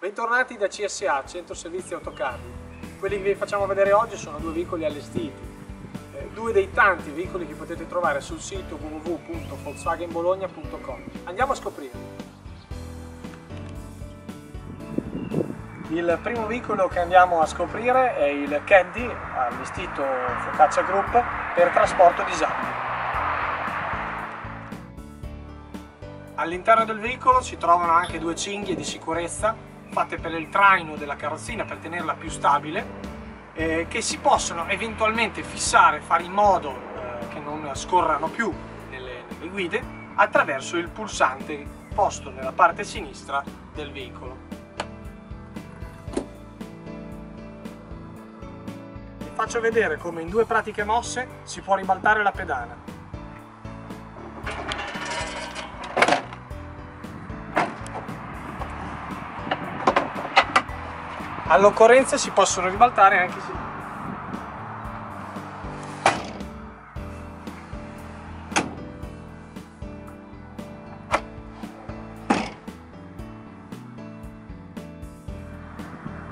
Bentornati da CSA, Centro Servizi Autocarri. Quelli che vi facciamo vedere oggi sono due veicoli allestiti, due dei tanti veicoli che potete trovare sul sito www.volkswagenbologna.com. Andiamo a scoprirli. Il primo veicolo che andiamo a scoprire è il Caddy, allestito Focaccia Group, per trasporto disabili. All'interno del veicolo si trovano anche due cinghie di sicurezza fatte per il traino della carrozzina per tenerla più stabile, che si possono eventualmente fissare, fare in modo che non scorrano più nelle guide attraverso il pulsante posto nella parte sinistra del veicolo. Vi faccio vedere come in due pratiche mosse si può ribaltare la pedana. All'occorrenza si possono ribaltare anche se...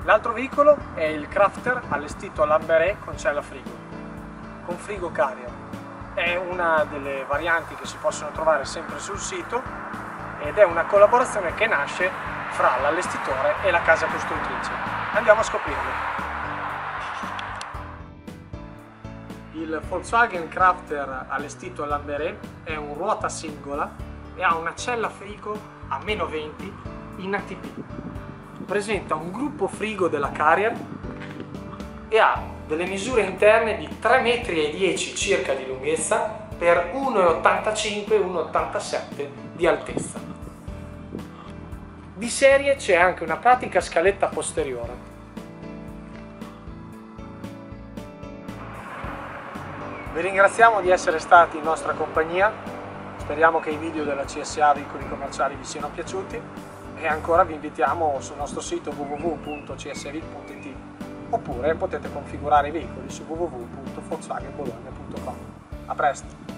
L'altro veicolo è il Crafter allestito a Lamberet con cella frigo, con frigo Carrier. È una delle varianti che si possono trovare sempre sul sito ed è una collaborazione che nasce fra l'allestitore e la casa costruttrice. Andiamo a scoprirlo. Il Volkswagen Crafter allestito a Lamberet è un ruota singola e ha una cella frigo a meno 20 in ATP. Presenta un gruppo frigo della Carrier e ha delle misure interne di 3,10 metri circa di lunghezza per 1,85-1,87 di altezza. Di serie c'è anche una pratica scaletta posteriore. Vi ringraziamo di essere stati in nostra compagnia, speriamo che i video della CSA Veicoli Commerciali vi siano piaciuti e ancora vi invitiamo sul nostro sito www.csvic.it oppure potete configurare i veicoli su www.volkswagenbologna.com. A presto!